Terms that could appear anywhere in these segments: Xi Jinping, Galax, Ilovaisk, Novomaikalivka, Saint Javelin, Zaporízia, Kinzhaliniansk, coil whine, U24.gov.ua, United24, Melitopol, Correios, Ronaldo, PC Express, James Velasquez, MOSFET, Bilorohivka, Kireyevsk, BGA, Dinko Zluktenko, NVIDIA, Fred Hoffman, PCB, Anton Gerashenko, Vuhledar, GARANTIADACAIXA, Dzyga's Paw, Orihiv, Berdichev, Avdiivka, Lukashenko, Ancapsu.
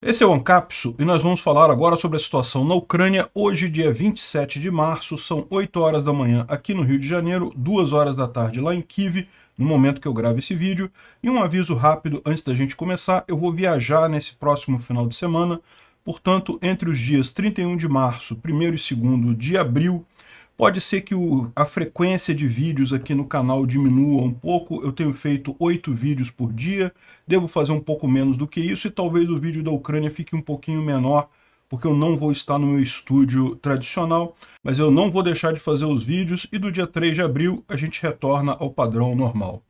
Esse é o Ancapsu e nós vamos falar agora sobre a situação na Ucrânia. Hoje, dia 27 de março, são 8 horas da manhã aqui no Rio de Janeiro, 2 horas da tarde lá em Kiev, no momento que eu gravo esse vídeo. E um aviso rápido antes da gente começar, eu vou viajar nesse próximo final de semana, portanto, entre os dias 31 de março, 1º e 2º de abril, pode ser que a frequência de vídeos aqui no canal diminua um pouco. Eu tenho feito 8 vídeos por dia, devo fazer um pouco menos do que isso e talvez o vídeo da Ucrânia fique um pouquinho menor, porque eu não vou estar no meu estúdio tradicional, mas eu não vou deixar de fazer os vídeos e do dia 3 de abril a gente retorna ao padrão normal.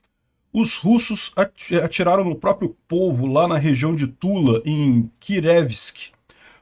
Os russos atiraram no próprio povo lá na região de Tula, em Kireyevsk,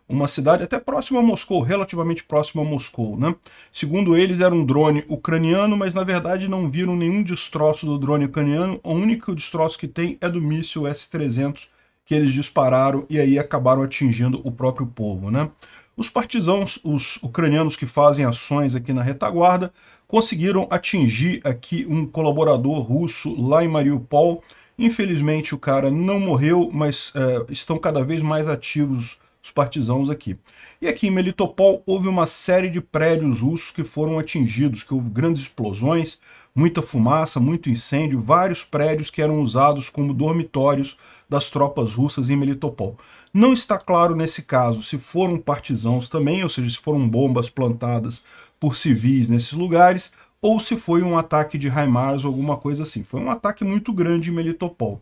uma cidade até próxima a Moscou, relativamente próxima a Moscou, né? Segundo eles, era um drone ucraniano, mas na verdade não viram nenhum destroço do drone ucraniano. O único destroço que tem é do míssil S-300 que eles dispararam e aí acabaram atingindo o próprio povo, né? Os partisãos, os ucranianos que fazem ações aqui na retaguarda, conseguiram atingir aqui um colaborador russo lá em Mariupol. Infelizmente o cara não morreu, mas estão cada vez mais ativos os partisãos aqui. E aqui em Melitopol houve uma série de prédios russos que foram atingidos, que houve grandes explosões, muita fumaça, muito incêndio, vários prédios que eram usados como dormitórios das tropas russas em Melitopol. Não está claro nesse caso se foram partisãos também, ou seja, se foram bombas plantadas por civis nesses lugares, ou se foi um ataque de HIMARS ou alguma coisa assim. Foi um ataque muito grande em Melitopol.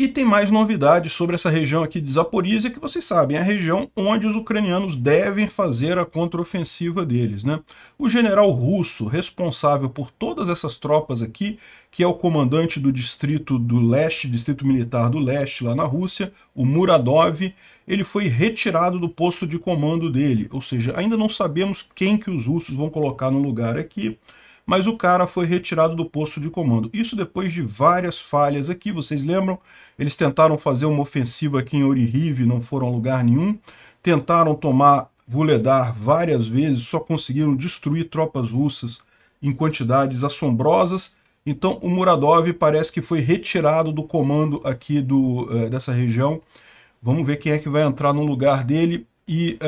E tem mais novidades sobre essa região aqui de Zaporízia, que vocês sabem, é a região onde os ucranianos devem fazer a contraofensiva deles, né? O general russo responsável por todas essas tropas aqui, que é o comandante do distrito do leste, distrito militar do leste lá na Rússia, o Muradov, ele foi retirado do posto de comando dele, ou seja, ainda não sabemos quem que os russos vão colocar no lugar aqui, mas o cara foi retirado do posto de comando. Isso depois de várias falhas aqui, vocês lembram? Eles tentaram fazer uma ofensiva aqui em Orihiv, não foram a lugar nenhum. Tentaram tomar Vuhledar várias vezes, só conseguiram destruir tropas russas em quantidades assombrosas. Então o Muradov parece que foi retirado do comando aqui dessa região. Vamos ver quem é que vai entrar no lugar dele e...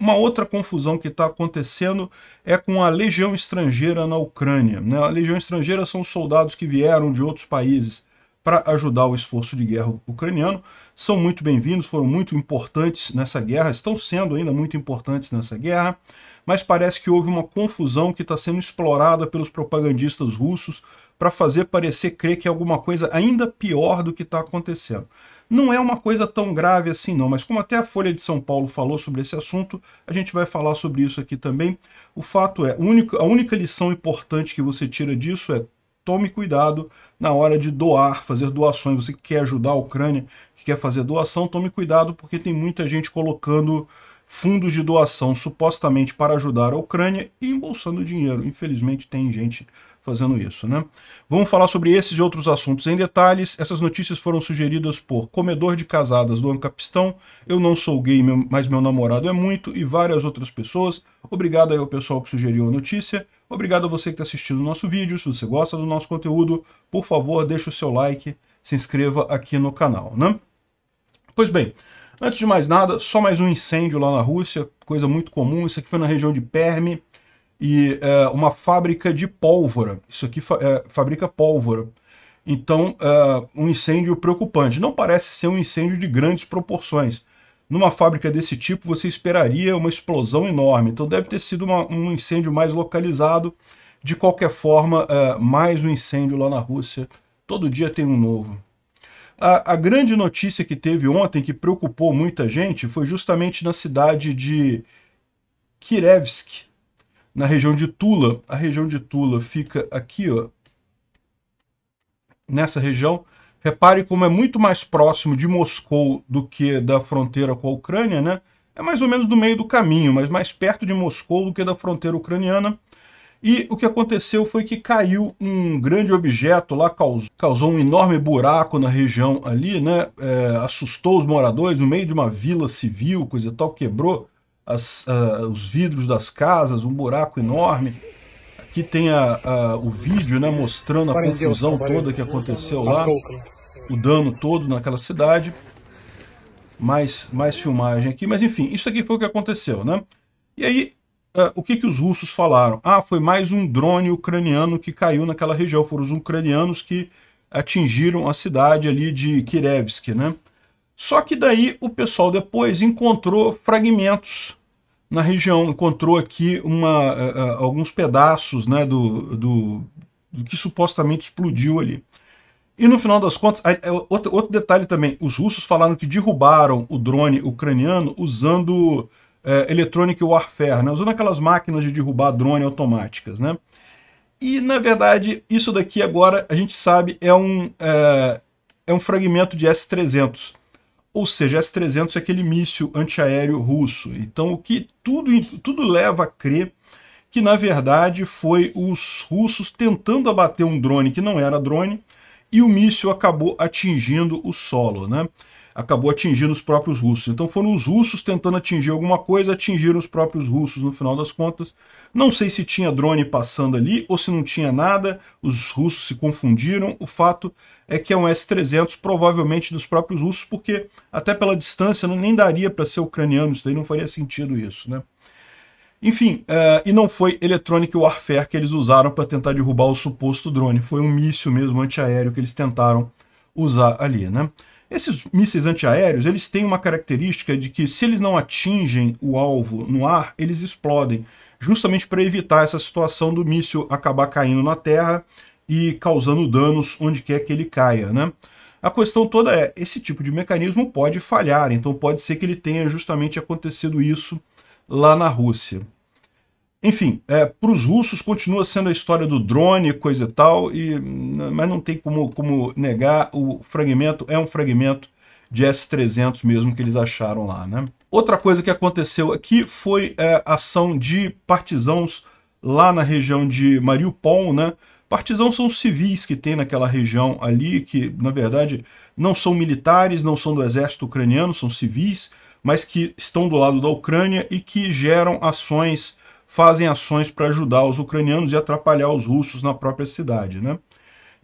Uma outra confusão que está acontecendo é com a legião estrangeira na Ucrânia, né? A legião estrangeira são os soldados que vieram de outros países para ajudar o esforço de guerra ucraniano. São muito bem-vindos, foram muito importantes nessa guerra, estão sendo ainda muito importantes nessa guerra, mas parece que houve uma confusão que está sendo explorada pelos propagandistas russos para fazer parecer crer que é alguma coisa ainda pior do que está acontecendo. Não é uma coisa tão grave assim não, mas como até a Folha de São Paulo falou sobre esse assunto, a gente vai falar sobre isso aqui também. O fato é, a única lição importante que você tira disso é tome cuidado na hora de doar, fazer doações. Você que quer ajudar a Ucrânia, que quer fazer doação, tome cuidado porque tem muita gente colocando fundos de doação supostamente para ajudar a Ucrânia e embolsando dinheiro. Infelizmente tem gente fazendo isso, né? Vamos falar sobre esses e outros assuntos em detalhes. Essas notícias foram sugeridas por Comedor de Casadas do Ancapistão, Eu Não Sou Gay, mas Meu Namorado É Muito, e várias outras pessoas. Obrigado aí ao pessoal que sugeriu a notícia. Obrigado a você que está assistindo o nosso vídeo. Se você gosta do nosso conteúdo, por favor, deixa o seu like, se inscreva aqui no canal, né? Pois bem, antes de mais nada, só mais um incêndio lá na Rússia, coisa muito comum. Isso aqui foi na região de Perm, e uma fábrica de pólvora, isso aqui fabrica pólvora. Então, um incêndio preocupante. Não parece ser um incêndio de grandes proporções. Numa fábrica desse tipo, você esperaria uma explosão enorme. Então, deve ter sido um incêndio mais localizado. De qualquer forma, mais um incêndio lá na Rússia. Todo dia tem um novo. A grande notícia que teve ontem, que preocupou muita gente, foi justamente na cidade de Kireyevsk, na região de Tula. A região de Tula fica aqui, ó, nessa região. Repare como é muito mais próximo de Moscou do que da fronteira com a Ucrânia, né? É mais ou menos no meio do caminho, mas mais perto de Moscou do que da fronteira ucraniana. E o que aconteceu foi que caiu um grande objeto lá, causou um enorme buraco na região ali, né? Assustou os moradores, no meio de uma vila civil, coisa e tal, quebrou os vidros das casas, um buraco enorme. Aqui tem o vídeo, né, mostrando a confusão toda que aconteceu lá, o dano todo naquela cidade. mais filmagem aqui, mas enfim, isso aqui foi o que aconteceu, né? E aí, o que os russos falaram? Ah, foi mais um drone ucraniano que caiu naquela região, foram os ucranianos que atingiram a cidade ali de Kireyevsk, né? Só que daí o pessoal depois encontrou fragmentos na região, encontrou aqui alguns pedaços, né, do que supostamente explodiu ali. E no final das contas, outro detalhe também, os russos falaram que derrubaram o drone ucraniano usando electronic warfare, né, usando aquelas máquinas de derrubar drone automáticas, né? E, na verdade, isso daqui agora, a gente sabe, é um fragmento de S-300. Ou seja, S-300 é aquele míssil antiaéreo russo. Então, o que tudo leva a crer que, na verdade, foi os russos tentando abater um drone que não era drone, e o míssil acabou atingindo o solo, né? Acabou atingindo os próprios russos. Então foram os russos tentando atingir alguma coisa, atingiram os próprios russos no final das contas. Não sei se tinha drone passando ali ou se não tinha nada, os russos se confundiram. O fato é que é um S-300, provavelmente dos próprios russos, porque até pela distância nem daria para ser ucraniano, isso daí não faria sentido isso, né? Enfim, e não foi electronic warfare que eles usaram para tentar derrubar o suposto drone, foi um míssil mesmo antiaéreo que eles tentaram usar ali, né? Esses mísseis antiaéreos, eles têm uma característica de que se eles não atingem o alvo no ar, eles explodem, justamente para evitar essa situação do míssil acabar caindo na terra e causando danos onde quer que ele caia, né? A questão toda é, esse tipo de mecanismo pode falhar, então pode ser que ele tenha justamente acontecido isso lá na Rússia. Enfim, para os russos continua sendo a história do drone, coisa e tal, mas não tem como negar, o fragmento é um fragmento de S-300 mesmo que eles acharam lá, né? Outra coisa que aconteceu aqui foi ação de partisãos lá na região de Mariupol, né? Partisãos são civis que tem naquela região ali, que na verdade não são militares, não são do exército ucraniano, são civis, mas que estão do lado da Ucrânia e que geram ações, fazem ações para ajudar os ucranianos e atrapalhar os russos na própria cidade, né?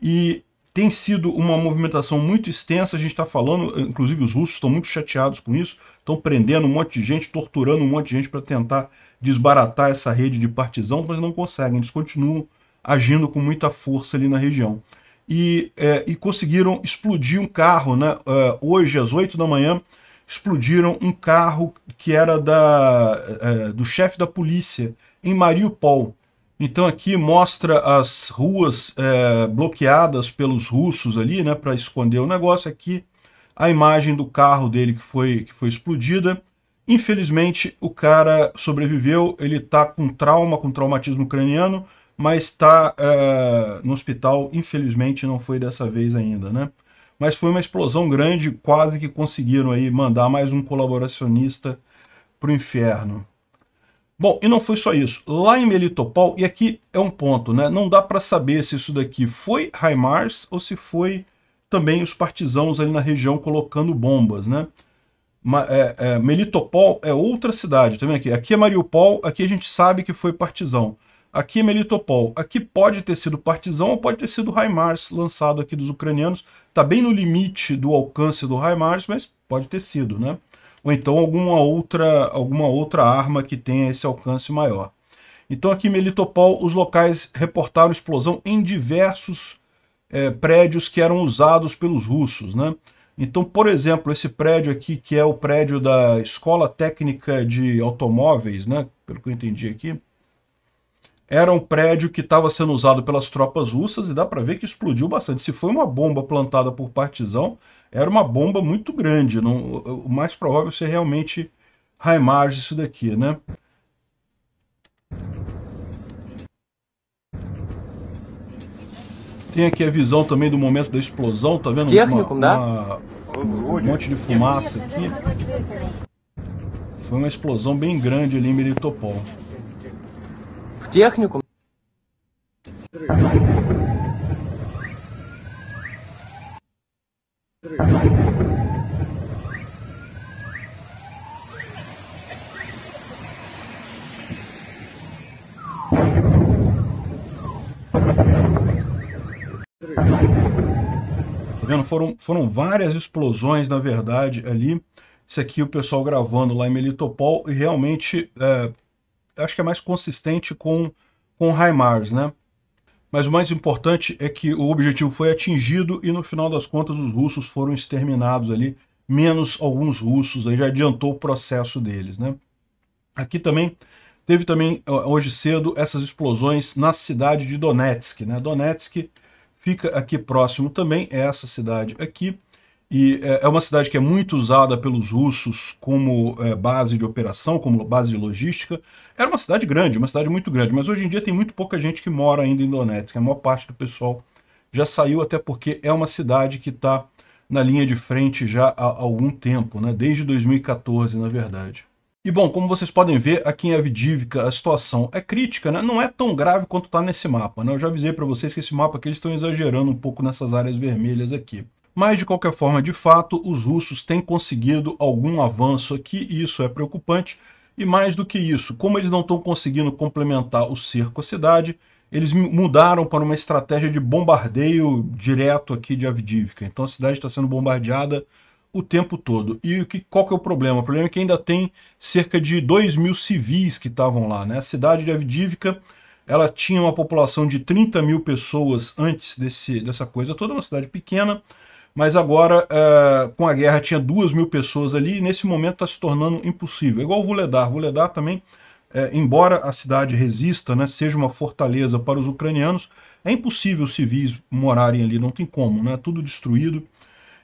E tem sido uma movimentação muito extensa, a gente está falando, inclusive os russos estão muito chateados com isso, estão prendendo um monte de gente, torturando um monte de gente para tentar desbaratar essa rede de partisãos, mas não conseguem, eles continuam agindo com muita força ali na região. E conseguiram explodir um carro, né? Hoje, às 8 da manhã, explodiram um carro que era do chefe da polícia em Mariupol. Então aqui mostra as ruas bloqueadas pelos russos ali, né, para esconder o negócio. Aqui a imagem do carro dele que foi explodida. Infelizmente o cara sobreviveu, ele está com trauma, com traumatismo ucraniano, mas está no hospital, infelizmente não foi dessa vez ainda, né? Mas foi uma explosão grande, quase que conseguiram aí mandar mais um colaboracionista para o inferno. Bom, e não foi só isso. Lá em Melitopol, e aqui é um ponto, né? Não dá para saber se isso daqui foi HIMARS ou se foi também os partisãos ali na região colocando bombas, né? Melitopol é outra cidade, tá vendo aqui? Aqui é Mariupol, aqui a gente sabe que foi partisão. Aqui é Melitopol, aqui pode ter sido partisão ou pode ter sido HIMARS lançado aqui dos ucranianos. Está bem no limite do alcance do HIMARS, mas pode ter sido, né? Ou então alguma outra arma que tenha esse alcance maior. Então aqui em Melitopol, os locais reportaram explosão em diversos prédios que eram usados pelos russos, né? Então, por exemplo, esse prédio aqui, que é o prédio da Escola Técnica de Automóveis, né? Pelo que eu entendi aqui, era um prédio que estava sendo usado pelas tropas russas e dá para ver que explodiu bastante. Se foi uma bomba plantada por partisão, era uma bomba muito grande. Não, o mais provável ser realmente HIMARS isso daqui, né? Tem aqui a visão também do momento da explosão, tá vendo? Um monte de fumaça aqui. Foi uma explosão bem grande ali em Melitopol. Técnico. Tá vendo? Foram várias explosões, na verdade, ali. Isso aqui o pessoal gravando lá em Melitopol e realmente acho que é mais consistente com o HIMARS, né? Mas o mais importante é que o objetivo foi atingido e no final das contas os russos foram exterminados ali, menos alguns russos, aí já adiantou o processo deles, né? Aqui também, teve também hoje cedo essas explosões na cidade de Donetsk, né? Donetsk fica aqui próximo também, é essa cidade aqui, e é uma cidade que é muito usada pelos russos como base de operação, como base de logística. Era uma cidade grande, uma cidade muito grande, mas hoje em dia tem muito pouca gente que mora ainda em Donetsk, a maior parte do pessoal já saiu, até porque é uma cidade que está na linha de frente já há algum tempo, né? Desde 2014, na verdade. E bom, como vocês podem ver, aqui em Avdiivka a situação é crítica, né? Não é tão grave quanto está nesse mapa, né? Eu já avisei para vocês que esse mapa aqui eles estão exagerando um pouco nessas áreas vermelhas aqui. Mas, de qualquer forma, de fato, os russos têm conseguido algum avanço aqui, e isso é preocupante. E mais do que isso, como eles não estão conseguindo complementar o cerco à cidade, eles mudaram para uma estratégia de bombardeio direto aqui de Avdiivka. Então a cidade está sendo bombardeada o tempo todo. E qual que é o problema? O problema é que ainda tem cerca de 2 mil civis que estavam lá, né? A cidade de Avdiivka, ela tinha uma população de 30 mil pessoas antes dessa coisa toda, uma cidade pequena, mas agora, com a guerra, tinha 2 mil pessoas ali, e nesse momento está se tornando impossível. É igual o Vuhledar. Vuhledar também, embora a cidade resista, né, seja uma fortaleza para os ucranianos, é impossível os civis morarem ali, não tem como, né, tudo destruído.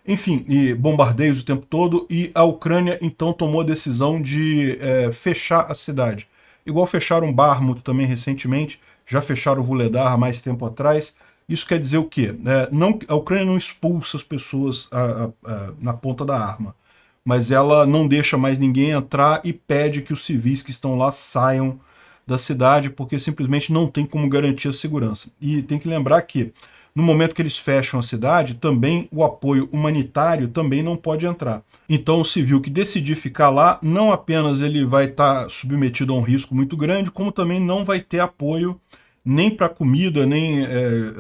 Enfim, e bombardeios o tempo todo, e a Ucrânia então tomou a decisão de fechar a cidade. Igual fecharam Bakhmut também recentemente, já fecharam o Vuhledar há mais tempo atrás. Isso quer dizer o quê? A Ucrânia não expulsa as pessoas na ponta da arma, mas ela não deixa mais ninguém entrar e pede que os civis que estão lá saiam da cidade, porque simplesmente não tem como garantir a segurança. E tem que lembrar que, no momento que eles fecham a cidade, também o apoio humanitário também não pode entrar. Então o civil que decidir ficar lá, não apenas ele vai estar submetido a um risco muito grande, como também não vai ter apoio nem para comida, nem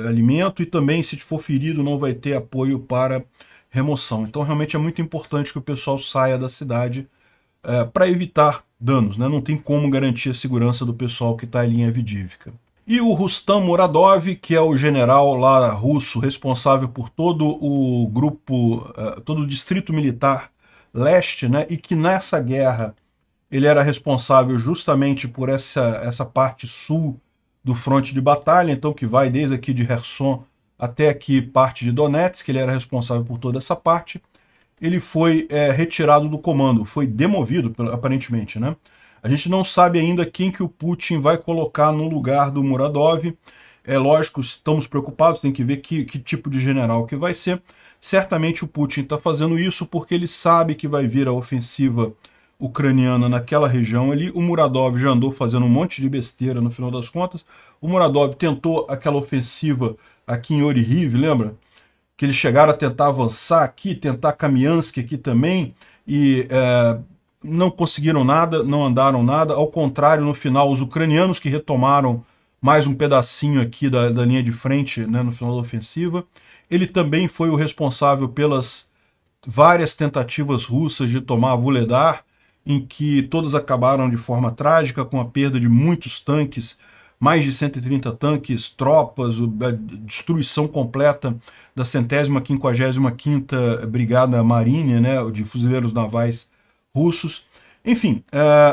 alimento, e também, se for ferido, não vai ter apoio para remoção. Então realmente é muito importante que o pessoal saia da cidade para evitar danos, né? Não tem como garantir a segurança do pessoal que está ali em Avdiivka. E o Rustam Muradov, que é o general lá russo responsável por todo o grupo, todo o distrito militar leste, né? E que nessa guerra ele era responsável justamente por essa parte sul do fronte de batalha, então que vai desde aqui de Kherson até aqui parte de Donetsk, ele era responsável por toda essa parte. Ele foi retirado do comando, foi demovido, aparentemente, né? A gente não sabe ainda quem que o Putin vai colocar no lugar do Muradov. É lógico, estamos preocupados, tem que ver que tipo de general que vai ser. Certamente o Putin está fazendo isso porque ele sabe que vai vir a ofensiva ucraniana naquela região ali. O Muradov já andou fazendo um monte de besteira no final das contas. O Muradov tentou aquela ofensiva aqui em Orihiv, lembra? Que eles chegaram a tentar avançar aqui, tentar Kamiansky aqui também, e não conseguiram nada, não andaram nada. Ao contrário, no final, os ucranianos que retomaram mais um pedacinho aqui da linha de frente, né, no final da ofensiva. Ele também foi o responsável pelas várias tentativas russas de tomar Vuhledar, em que todas acabaram de forma trágica, com a perda de muitos tanques, mais de 130 tanques, tropas, a destruição completa da 155ª Brigada Marinha, né, de fuzileiros navais russos. Enfim,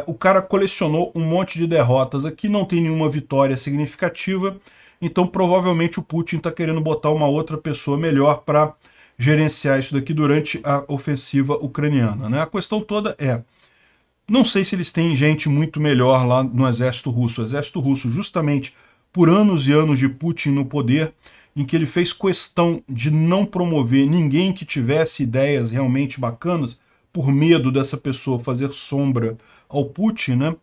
o cara colecionou um monte de derrotas aqui, não tem nenhuma vitória significativa, então provavelmente o Putin está querendo botar uma outra pessoa melhor para gerenciar isso daqui durante a ofensiva ucraniana, né? A questão toda é, não sei se eles têm gente muito melhor lá no exército russo. O exército russo, justamente por anos e anos de Putin no poder, em que ele fez questão de não promover ninguém que tivesse ideias realmente bacanas, por medo dessa pessoa fazer sombra ao Putin, né?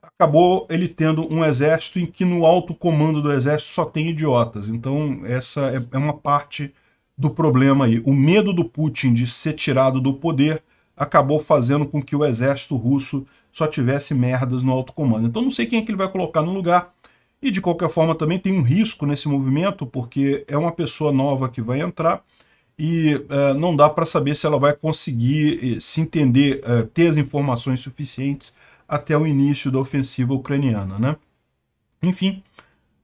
Acabou ele tendo um exército em que no alto comando do exército só tem idiotas. Então essa é uma parte do problema aí. O medo do Putin de ser tirado do poder acabou fazendo com que o exército russo só tivesse merdas no alto comando. Então não sei quem é que ele vai colocar no lugar. E de qualquer forma também tem um risco nesse movimento, porque é uma pessoa nova que vai entrar e não dá para saber se ela vai conseguir se entender, ter as informações suficientes até o início da ofensiva ucraniana, né? Enfim,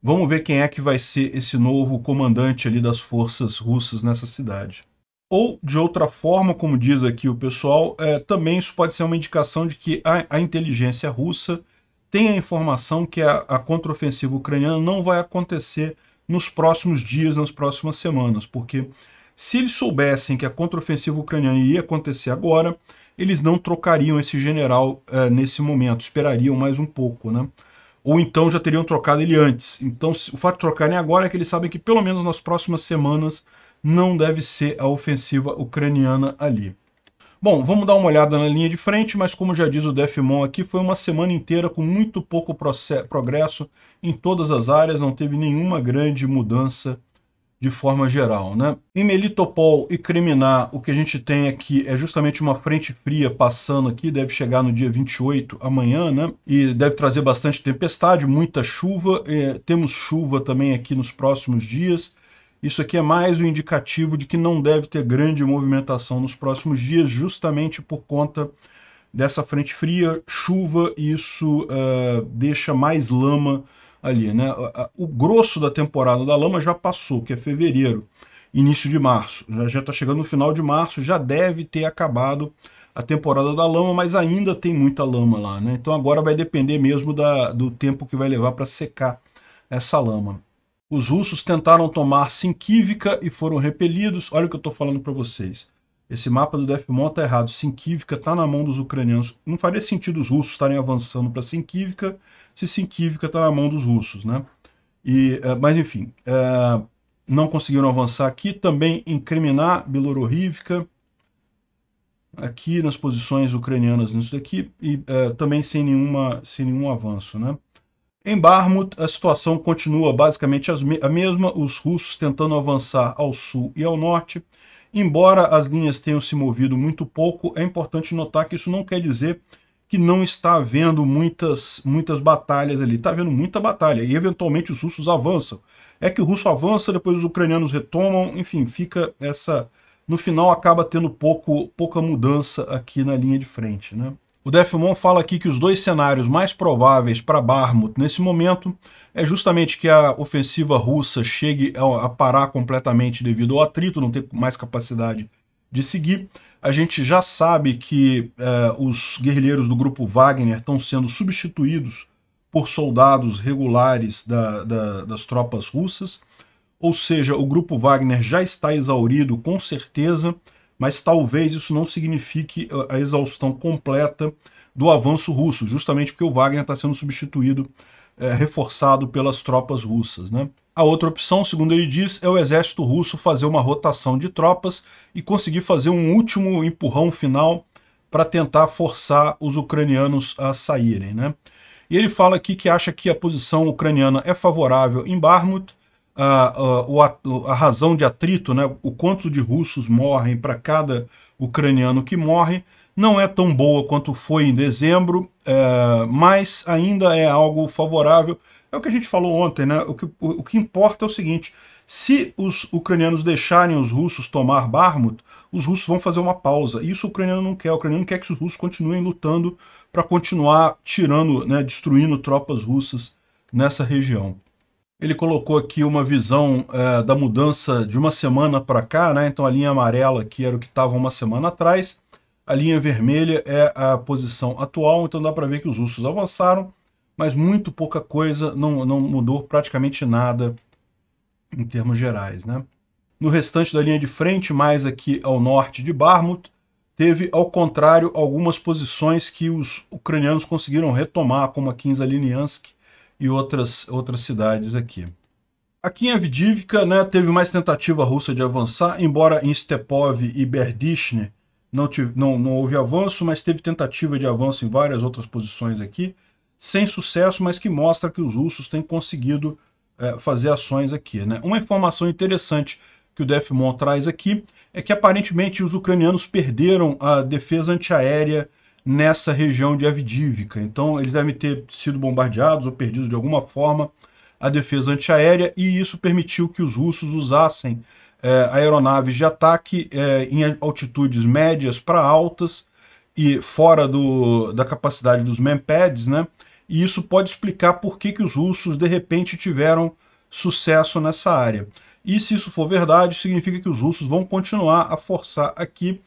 vamos ver quem é que vai ser esse novo comandante ali das forças russas nessa cidade. Ou, de outra forma, como diz aqui o pessoal, também isso pode ser uma indicação de que a inteligência russa tem a informação que a contraofensiva ucraniana não vai acontecer nos próximos dias, nas próximas semanas, porque se eles soubessem que a contraofensiva ucraniana ia acontecer agora, eles não trocariam esse general nesse momento, esperariam mais um pouco, né? Ou então já teriam trocado ele antes. Então o fato de trocarem agora é que eles sabem que pelo menos nas próximas semanas não deve ser a ofensiva ucraniana ali. Bom, vamos dar uma olhada na linha de frente, mas como já diz o Defmon aqui, foi uma semana inteira com muito pouco progresso em todas as áreas, não teve nenhuma grande mudança de forma geral, né? Em Melitopol e Kremina, o que a gente tem aqui é justamente uma frente fria passando aqui, deve chegar no dia 28 amanhã, né? E deve trazer bastante tempestade, muita chuva, temos chuva também aqui nos próximos dias. Isso aqui é mais um indicativo de que não deve ter grande movimentação nos próximos dias, justamente por conta dessa frente fria, chuva, e isso deixa mais lama ali, né? O grosso da temporada da lama já passou, que é fevereiro, início de março. Já está chegando no final de março, já deve ter acabado a temporada da lama, mas ainda tem muita lama lá, né? Então agora vai depender mesmo do tempo que vai levar para secar essa lama. Os russos tentaram tomar Sinkivka e foram repelidos. Olha o que eu estou falando para vocês. Esse mapa do Defmon está errado. Sinkivka está na mão dos ucranianos. Não faria sentido os russos estarem avançando para Sinkivka se Sinkivka está na mão dos russos, né? Mas enfim, não conseguiram avançar aqui. Também incriminar Bilorohivka aqui nas posições ucranianas nisso daqui e também sem nenhum avanço, né? Em Bakhmut, a situação continua basicamente a mesma, os russos tentando avançar ao sul e ao norte. Embora as linhas tenham se movido muito pouco, é importante notar que isso não quer dizer que não está havendo muitas batalhas ali. Está havendo muita batalha e, eventualmente, os russos avançam. É que o russo avança, depois os ucranianos retomam, enfim, fica essa... No final, acaba tendo pouca mudança aqui na linha de frente, né? O Defmon fala aqui que os dois cenários mais prováveis para Bakhmut nesse momento é justamente que a ofensiva russa chegue a parar completamente devido ao atrito, não ter mais capacidade de seguir. A gente já sabe que os guerrilheiros do grupo Wagner estão sendo substituídos por soldados regulares das tropas russas, ou seja, o grupo Wagner já está exaurido com certeza, mas talvez isso não signifique a exaustão completa do avanço russo, justamente porque o Wagner está sendo substituído, reforçado pelas tropas russas, né? A outra opção, segundo ele diz, é o exército russo fazer uma rotação de tropas e conseguir fazer um último empurrão final para tentar forçar os ucranianos a saírem, né? E ele fala aqui que acha que a posição ucraniana é favorável em Bakhmut. A razão de atrito, né, o quanto de russos morrem para cada ucraniano que morre, não é tão boa quanto foi em dezembro, mas ainda é algo favorável. É o que a gente falou ontem, né? O que importa é o seguinte, se os ucranianos deixarem os russos tomar Bakhmut, os russos vão fazer uma pausa. Isso o ucraniano não quer. O ucraniano quer que os russos continuem lutando para continuar tirando, né, destruindo tropas russas nessa região. Ele colocou aqui uma visão da mudança de uma semana para cá, né? Então a linha amarela aqui era o que estava uma semana atrás, a linha vermelha é a posição atual, então dá para ver que os russos avançaram, mas muito pouca coisa, não mudou praticamente nada em termos gerais, né? No restante da linha de frente, mais aqui ao norte de Bakhmut, teve, ao contrário, algumas posições que os ucranianos conseguiram retomar, como a Kinzhaliniansk, e outras cidades aqui. Aqui em Avdiivka, né, teve mais tentativa russa de avançar, embora em Stepov e Berdichev não houve avanço, mas teve tentativa de avanço em várias outras posições aqui, sem sucesso, mas que mostra que os russos têm conseguido fazer ações aqui, né? Uma informação interessante que o Defmon traz aqui é que aparentemente os ucranianos perderam a defesa antiaérea nessa região de Avdiivka. Então eles devem ter sido bombardeados ou perdido de alguma forma a defesa antiaérea e isso permitiu que os russos usassem aeronaves de ataque em altitudes médias para altas e fora da capacidade dos manpads, né? E isso pode explicar por que os russos, de repente, tiveram sucesso nessa área. E se isso for verdade, significa que os russos vão continuar a forçar aqui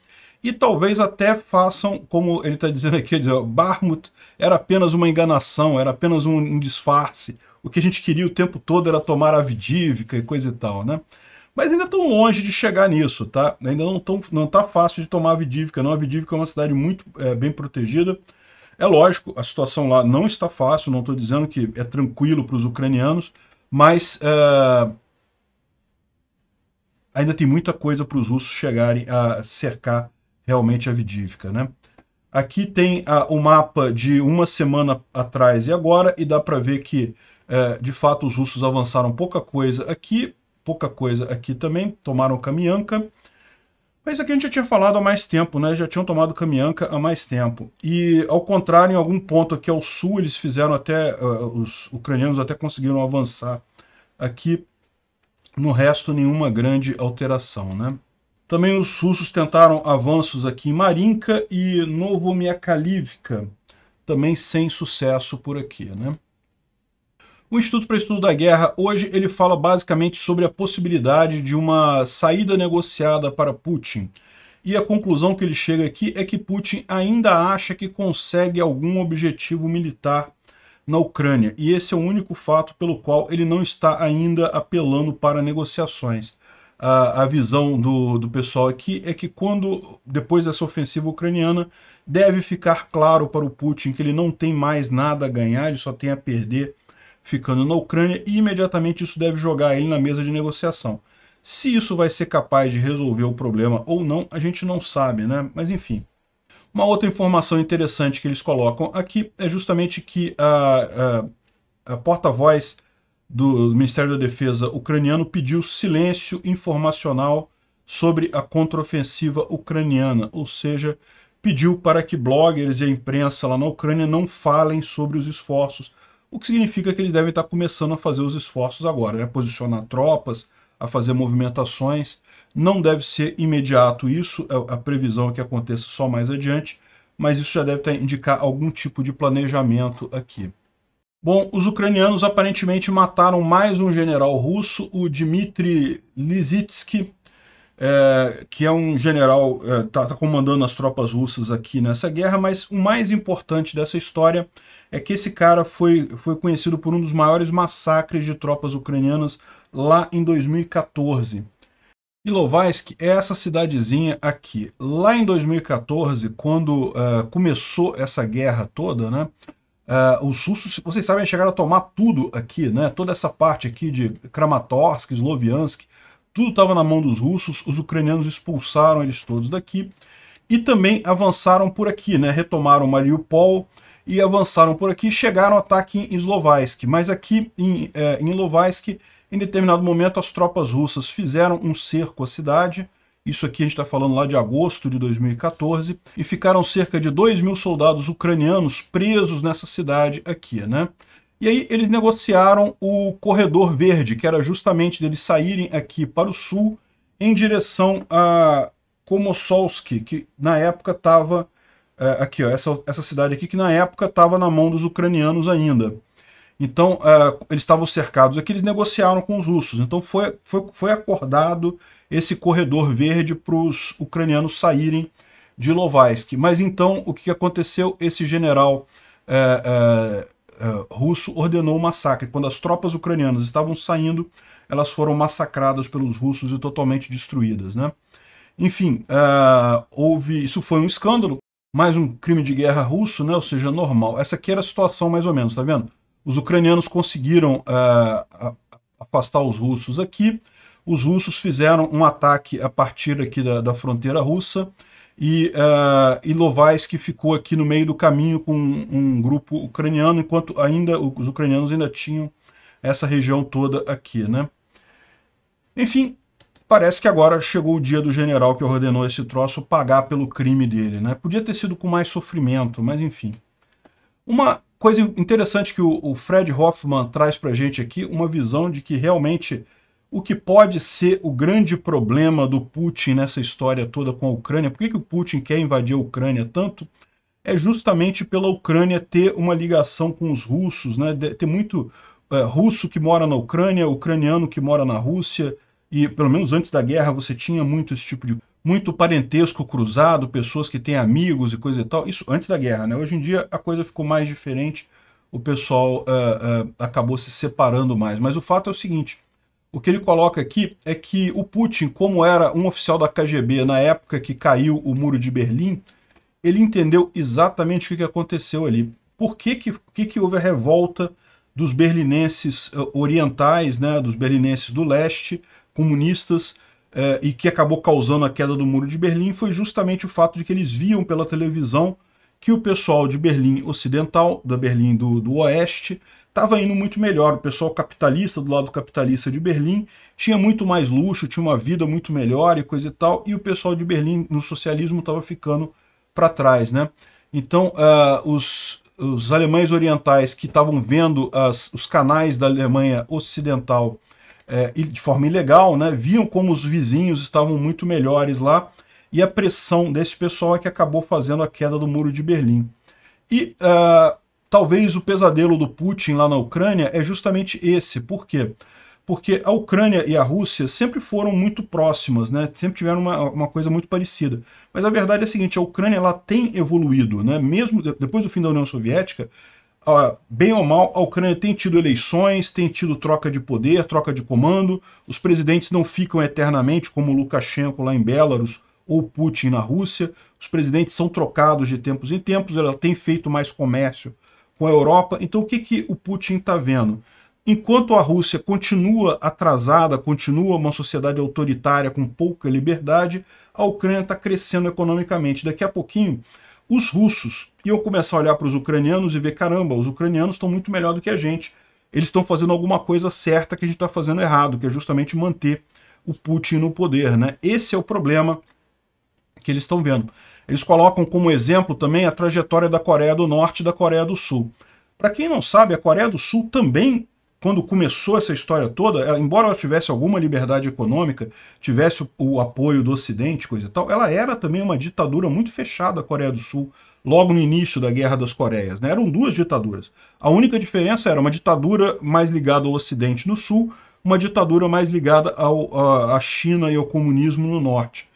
e talvez até façam, como ele está dizendo aqui, Bakhmut era apenas uma enganação, era apenas um disfarce. O que a gente queria o tempo todo era tomar Avdiivka e coisa e tal, né? Mas ainda estão longe de chegar nisso, tá? Ainda não está fácil de tomar Avdiivka, não. Avdiivka é uma cidade muito bem protegida. É lógico, a situação lá não está fácil, não estou dizendo que é tranquilo para os ucranianos, mas ainda tem muita coisa para os russos chegarem a cercar realmente Avdiivka, né? Aqui tem o mapa de uma semana atrás e agora, e dá para ver que, de fato, os russos avançaram pouca coisa aqui também, tomaram Kamianka, mas aqui a gente já tinha falado há mais tempo, né? Já tinham tomado Kamianka há mais tempo. E, ao contrário, em algum ponto aqui ao sul, eles fizeram até, os ucranianos até conseguiram avançar aqui, no resto nenhuma grande alteração, né? Também os russos tentaram avanços aqui em Marinka e Novomaikalivka, também sem sucesso por aqui, né? O Instituto para Estudo da Guerra, hoje, ele fala basicamente sobre a possibilidade de uma saída negociada para Putin. E a conclusão que ele chega aqui é que Putin ainda acha que consegue algum objetivo militar na Ucrânia. E esse é o único fato pelo qual ele não está ainda apelando para negociações. A visão do pessoal aqui é que depois dessa ofensiva ucraniana, deve ficar claro para o Putin que ele não tem mais nada a ganhar, ele só tem a perder ficando na Ucrânia, e imediatamente isso deve jogar ele na mesa de negociação. Se isso vai ser capaz de resolver o problema ou não, a gente não sabe, né? Mas enfim. Uma outra informação interessante que eles colocam aqui é justamente que a porta-voz do Ministério da Defesa ucraniano pediu silêncio informacional sobre a contraofensiva ucraniana, ou seja, pediu para que bloggers e a imprensa lá na Ucrânia não falem sobre os esforços, o que significa que eles devem estar começando a fazer os esforços agora, né? Posicionar tropas, a fazer movimentações. Não deve ser imediato isso, a previsão é que aconteça só mais adiante, mas isso já deve indicar algum tipo de planejamento aqui. Bom, os ucranianos aparentemente mataram mais um general russo, o Dmitry Lisitsky, que é um general que está comandando as tropas russas aqui nessa guerra, mas o mais importante dessa história é que esse cara foi conhecido por um dos maiores massacres de tropas ucranianas lá em 2014. Ilovaisk é essa cidadezinha aqui. Lá em 2014, quando começou essa guerra toda, né? Os russos, vocês sabem, chegaram a tomar tudo aqui, né? Toda essa parte aqui de Kramatorsk, Sloviansk, tudo estava na mão dos russos, os ucranianos expulsaram eles todos daqui e também avançaram por aqui, né? Retomaram Mariupol e avançaram por aqui, chegaram ao ataque em Ilovaisk, mas aqui em Ilovaisk, em determinado momento, as tropas russas fizeram um cerco à cidade. Isso aqui a gente está falando lá de agosto de 2014, e ficaram cerca de 2.000 soldados ucranianos presos nessa cidade aqui, né? E aí eles negociaram o Corredor Verde, que era justamente deles saírem aqui para o sul em direção a Komossolsk, que na época estava... aqui, ó, essa cidade aqui que na época estava na mão dos ucranianos ainda. Então, eles estavam cercados aqui, eles negociaram com os russos. Então, foi acordado esse corredor verde para os ucranianos saírem de Ilovaisk. Mas então, o que aconteceu? Esse general russo ordenou o massacre. Quando as tropas ucranianas estavam saindo, elas foram massacradas pelos russos e totalmente destruídas, né? Enfim, isso foi um escândalo, mais um crime de guerra russo, né? Ou seja, normal. Essa aqui era a situação mais ou menos, tá vendo? Os ucranianos conseguiram afastar os russos aqui. Os russos fizeram um ataque a partir aqui da fronteira russa e Ilovaisk ficou aqui no meio do caminho com um grupo ucraniano, enquanto ainda os ucranianos ainda tinham essa região toda aqui, né? Enfim, parece que agora chegou o dia do general que ordenou esse troço pagar pelo crime dele, né? Podia ter sido com mais sofrimento, mas enfim. Uma coisa interessante que o Fred Hoffman traz pra gente aqui, uma visão de que realmente O que pode ser o grande problema do Putin nessa história toda com a Ucrânia? Por que que o Putin quer invadir a Ucrânia tanto? É justamente pela Ucrânia ter uma ligação com os russos, né? Ter muito russo que mora na Ucrânia, ucraniano que mora na Rússia, e pelo menos antes da guerra você tinha muito esse tipo de... muito parentesco cruzado, pessoas que têm amigos e coisa e tal, isso antes da guerra, né? Hoje em dia a coisa ficou mais diferente, o pessoal acabou se separando mais, mas o fato é o seguinte... O que ele coloca aqui é que o Putin, como era um oficial da KGB na época que caiu o muro de Berlim, ele entendeu exatamente o que aconteceu ali. Por que houve a revolta dos berlinenses orientais, né, dos berlinenses do leste, comunistas, e que acabou causando a queda do muro de Berlim, foi justamente o fato de que eles viam pela televisão que o pessoal de Berlim Ocidental, da Berlim do Oeste, estava indo muito melhor. O pessoal capitalista, do lado capitalista de Berlim, tinha muito mais luxo, tinha uma vida muito melhor e coisa e tal, e o pessoal de Berlim no socialismo estava ficando para trás, né? Então, os alemães orientais que estavam vendo os canais da Alemanha Ocidental de forma ilegal, né, viam como os vizinhos estavam muito melhores lá, e a pressão desse pessoal é que acabou fazendo a queda do Muro de Berlim. E talvez o pesadelo do Putin lá na Ucrânia é justamente esse. Por quê? Porque a Ucrânia e a Rússia sempre foram muito próximas, né? Sempre tiveram uma coisa muito parecida. Mas a verdade é a seguinte, a Ucrânia ela tem evoluído, né? Mesmo depois do fim da União Soviética, bem ou mal, a Ucrânia tem tido eleições, tem tido troca de poder, troca de comando, os presidentes não ficam eternamente, como Lukashenko lá em Belarus, ou Putin na Rússia, os presidentes são trocados de tempos em tempos, ela tem feito mais comércio com a Europa. Então o que o Putin está vendo? Enquanto a Rússia continua atrasada, continua uma sociedade autoritária com pouca liberdade, a Ucrânia está crescendo economicamente. Daqui a pouquinho, os russos iam começar a olhar para os ucranianos e ver, caramba, os ucranianos estão muito melhor do que a gente, eles estão fazendo alguma coisa certa que a gente está fazendo errado, que é justamente manter o Putin no poder, né? Esse é o problema que eles estão vendo. Eles colocam como exemplo também a trajetória da Coreia do Norte e da Coreia do Sul. Para quem não sabe, a Coreia do Sul também, quando começou essa história toda, embora ela tivesse alguma liberdade econômica, tivesse o apoio do Ocidente, coisa e tal, ela era também uma ditadura muito fechada, a Coreia do Sul, logo no início da Guerra das Coreias, né? Eram duas ditaduras. A única diferença era uma ditadura mais ligada ao Ocidente no Sul, uma ditadura mais ligada à China e ao comunismo no Norte.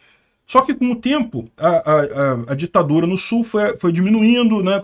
Só que com o tempo, a ditadura no Sul foi diminuindo, né?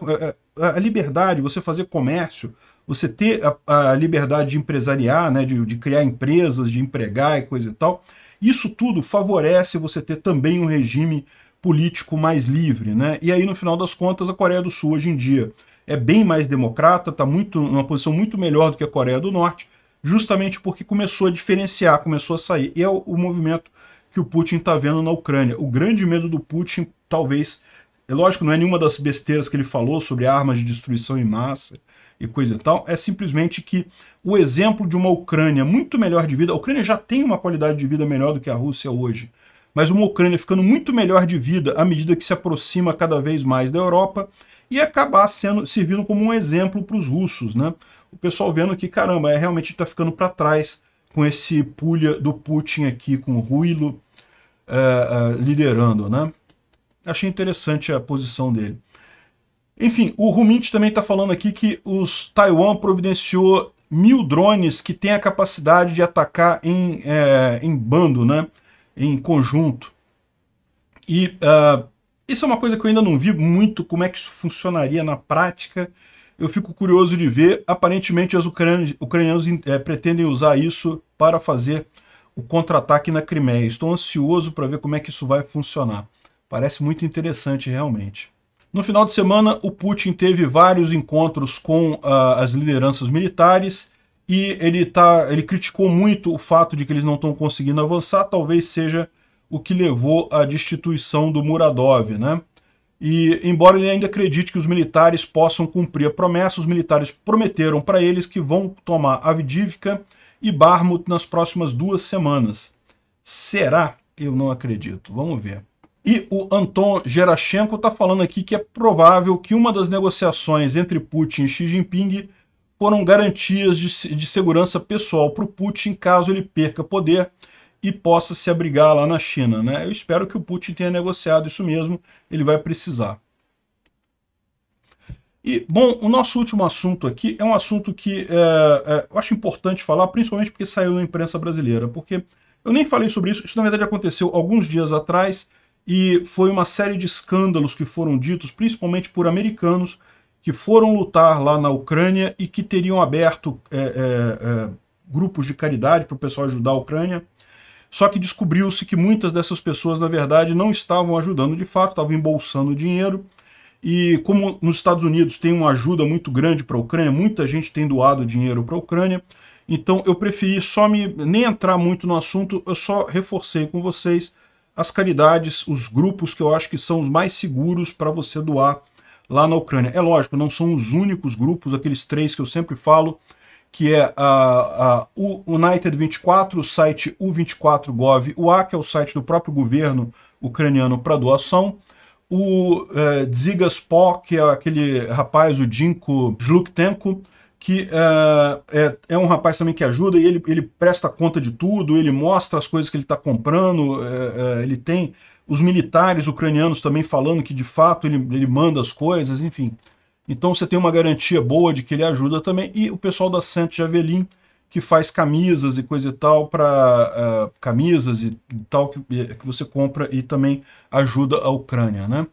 A liberdade, você fazer comércio, você ter a liberdade de empresariar, né? de criar empresas, de empregar e coisa e tal, isso tudo favorece você ter também um regime político mais livre, né? E aí, no final das contas, a Coreia do Sul hoje em dia é bem mais democrata, está numa posição muito melhor do que a Coreia do Norte, justamente porque começou a diferenciar, começou a sair. E é o movimento que o Putin está vendo na Ucrânia. O grande medo do Putin, talvez, é lógico, não é nenhuma das besteiras que ele falou sobre armas de destruição em massa e coisa e tal, é simplesmente que o exemplo de uma Ucrânia muito melhor de vida, a Ucrânia já tem uma qualidade de vida melhor do que a Rússia hoje, mas uma Ucrânia ficando muito melhor de vida à medida que se aproxima cada vez mais da Europa e acabar servindo como um exemplo para os russos, né? O pessoal vendo que, caramba, realmente está ficando para trás com esse pulha do Putin aqui, com o ruído liderando, né? Achei interessante a posição dele. Enfim, o Rumint também está falando aqui que Taiwan providenciou 1000 drones que têm a capacidade de atacar em bando, né? Em conjunto. E isso é uma coisa que eu ainda não vi muito como é que isso funcionaria na prática. Eu fico curioso de ver. Aparentemente, os ucranianos pretendem usar isso para fazer o contra-ataque na Crimeia. Estou ansioso para ver como é que isso vai funcionar. Parece muito interessante, realmente. No final de semana, o Putin teve vários encontros com as lideranças militares e ele criticou muito o fato de que eles não estão conseguindo avançar, talvez seja o que levou à destituição do Muradov, né? E, embora ele ainda acredite que os militares possam cumprir a promessa, os militares prometeram para eles que vão tomar Avdiivka e Bakhmut nas próximas 2 semanas. Será? Eu não acredito. Vamos ver. E o Anton Gerashenko está falando aqui que é provável que uma das negociações entre Putin e Xi Jinping foram garantias de segurança pessoal para o Putin caso ele perca poder e possa se abrigar lá na China, né? Eu espero que o Putin tenha negociado isso mesmo, ele vai precisar. E, bom, o nosso último assunto aqui é um assunto que eu acho importante falar, principalmente porque saiu na imprensa brasileira, porque eu nem falei sobre isso, isso na verdade aconteceu alguns dias atrás, e foi uma série de escândalos que foram ditos, principalmente por americanos, que foram lutar lá na Ucrânia e que teriam aberto grupos de caridade para o pessoal ajudar a Ucrânia. Só que descobriu-se que muitas dessas pessoas, na verdade, não estavam ajudando de fato, estavam embolsando dinheiro. E como nos Estados Unidos tem uma ajuda muito grande para a Ucrânia, muita gente tem doado dinheiro para a Ucrânia, então eu preferi nem entrar muito no assunto, eu só reforcei com vocês as caridades, os grupos que eu acho que são os mais seguros para você doar lá na Ucrânia. É lógico, não são os únicos grupos, aqueles três que eu sempre falo, que é o United24, o site U24.gov.ua, que é o site do próprio governo ucraniano para doação, o Dzyga's Paw, que é aquele rapaz, o Dinko Zluktenko, que é um rapaz também que ajuda, e ele presta conta de tudo, ele mostra as coisas que ele está comprando, ele tem os militares ucranianos também falando que de fato ele manda as coisas, enfim. Então você tem uma garantia boa de que ele ajuda também, e o pessoal da Saint Javelin, que faz camisas e coisa e tal, para camisas e tal, que você compra e também ajuda a Ucrânia, né?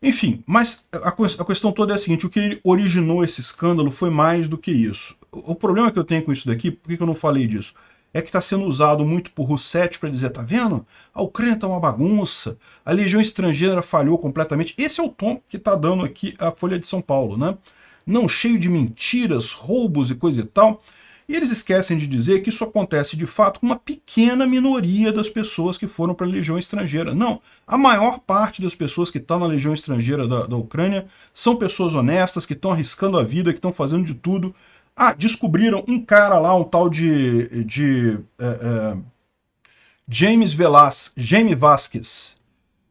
Enfim, mas a questão toda é a seguinte, o que originou esse escândalo foi mais do que isso. O problema que eu tenho com isso daqui, por que eu não falei disso? É que está sendo usado muito por Rousseff para dizer, tá vendo? A Ucrânia está uma bagunça, a legião estrangeira falhou completamente. Esse é o tom que está dando aqui a Folha de São Paulo, né? Não, cheio de mentiras, roubos e coisa e tal. E eles esquecem de dizer que isso acontece de fato com uma pequena minoria das pessoas que foram para a legião estrangeira. Não, a maior parte das pessoas que estão na legião estrangeira da Ucrânia são pessoas honestas, que estão arriscando a vida, que estão fazendo de tudo. Ah, descobriram um cara lá, um tal de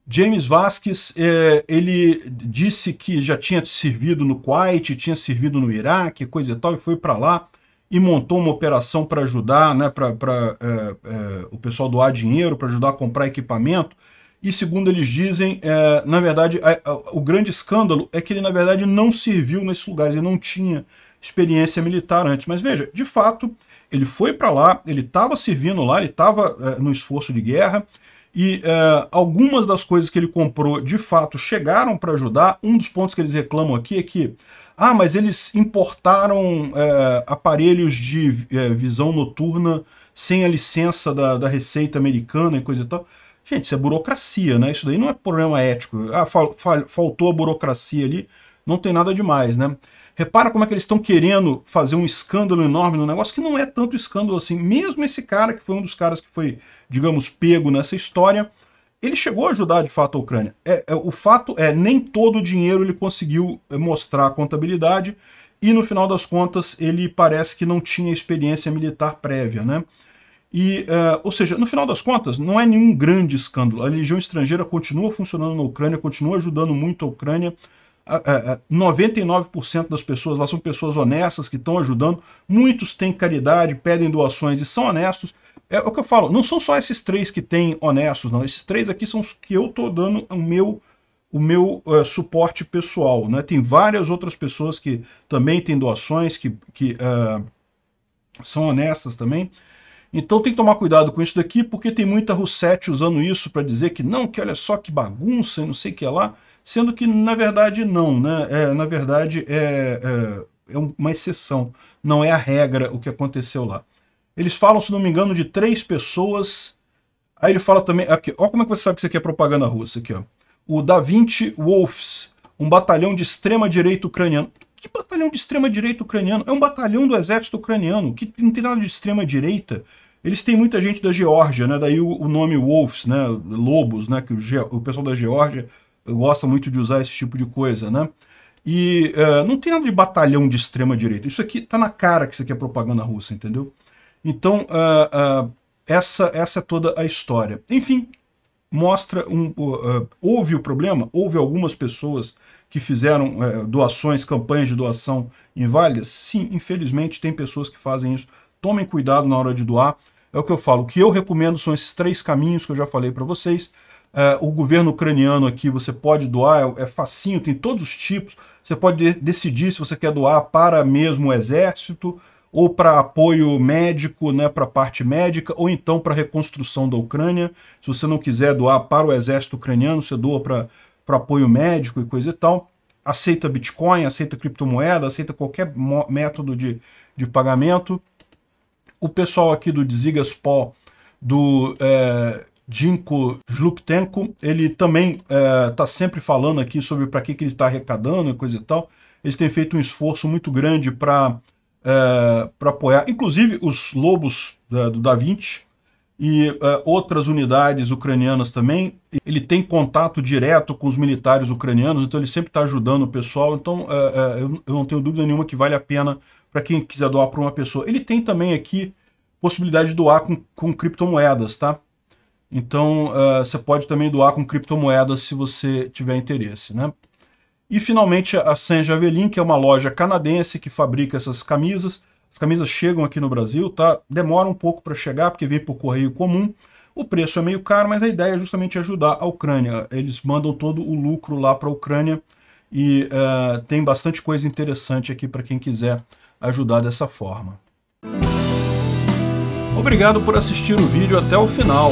James Vasquez, ele disse que já tinha servido no Kuwait, tinha servido no Iraque, coisa e tal, e foi para lá e montou uma operação para ajudar, né, para o pessoal doar dinheiro, para ajudar a comprar equipamento. E segundo eles dizem, na verdade, o grande escândalo é que ele, na verdade, não serviu nesses lugares, ele não tinha experiência militar antes. Mas veja, de fato, ele foi para lá, ele estava servindo lá, ele estava no esforço de guerra, e algumas das coisas que ele comprou, de fato, chegaram para ajudar. Um dos pontos que eles reclamam aqui é que mas eles importaram aparelhos de visão noturna sem a licença da Receita Americana e coisa e tal. Gente, isso é burocracia, né? Isso daí não é problema ético. Faltou a burocracia ali, não tem nada demais, né? Repara como é que eles estão querendo fazer um escândalo enorme no negócio, que não é tanto escândalo assim. Mesmo esse cara, que foi um dos caras que foi, digamos, pego nessa história, ele chegou a ajudar, de fato, a Ucrânia. O fato é, nem todo o dinheiro ele conseguiu mostrar a contabilidade, e no final das contas ele parece que não tinha experiência militar prévia, né? E, ou seja, no final das contas, não é nenhum grande escândalo. A legião estrangeira continua funcionando na Ucrânia, continua ajudando muito a Ucrânia. 99% das pessoas lá são pessoas honestas que estão ajudando. Muitos têm caridade, pedem doações e são honestos. É o que eu falo, não são só esses três que têm honestos, não. Esses três aqui são os que eu estou dando o meu suporte pessoal, né? Tem várias outras pessoas que também têm doações, que são honestas também. Então tem que tomar cuidado com isso daqui, porque tem muita Rousseff usando isso para dizer que não, que olha só que bagunça e não sei o que é lá, sendo que na verdade não, né? Na verdade é uma exceção, não é a regra o que aconteceu lá. Eles falam, se não me engano, de 3 pessoas. Aí ele fala também... Aqui, olha como é que você sabe que isso aqui é propaganda russa. Aqui, ó. O Da 20 Wolves, um batalhão de extrema-direita ucraniano. Que batalhão de extrema-direita ucraniano? É um batalhão do exército ucraniano, que não tem nada de extrema-direita. Eles têm muita gente da Geórgia, né? Daí o nome Wolves, né? Lobos, né? Que o pessoal da Geórgia gosta muito de usar esse tipo de coisa, né? E não tem nada de batalhão de extrema-direita. Isso aqui tá na cara que isso aqui é propaganda russa, entendeu? Então, essa é toda a história. Enfim, mostra houve o problema, houve algumas pessoas que fizeram doações, campanhas de doação inválidas? Sim, infelizmente tem pessoas que fazem isso. Tomem cuidado na hora de doar. É o que eu falo. O que eu recomendo são esses três caminhos que eu já falei para vocês. O governo ucraniano aqui, você pode doar, é facinho, tem todos os tipos. Você pode decidir se você quer doar para mesmo o exército, ou para apoio médico, né, para a parte médica, ou então para a reconstrução da Ucrânia. Se você não quiser doar para o exército ucraniano, você doa para apoio médico e coisa e tal. Aceita Bitcoin, aceita criptomoeda, aceita qualquer método de pagamento. O pessoal aqui do Dzyga's Paw, do Dinko Zluktenko, ele também está sempre falando aqui sobre para que ele está arrecadando e coisa e tal. Eles têm feito um esforço muito grande para apoiar, inclusive os lobos do Da Vinci e outras unidades ucranianas também. Ele tem contato direto com os militares ucranianos, então ele sempre está ajudando o pessoal. Então eu não tenho dúvida nenhuma que vale a pena para quem quiser doar para uma pessoa. Ele tem também aqui possibilidade de doar com criptomoedas, tá? Então você pode também doar com criptomoedas se você tiver interesse, né? E finalmente a Saint Javelin, que é uma loja canadense que fabrica essas camisas. As camisas chegam aqui no Brasil, tá? Demora um pouco para chegar, porque vem por correio comum. O preço é meio caro, mas a ideia é justamente ajudar a Ucrânia. Eles mandam todo o lucro lá para a Ucrânia e tem bastante coisa interessante aqui para quem quiser ajudar dessa forma. Obrigado por assistir o vídeo até o final.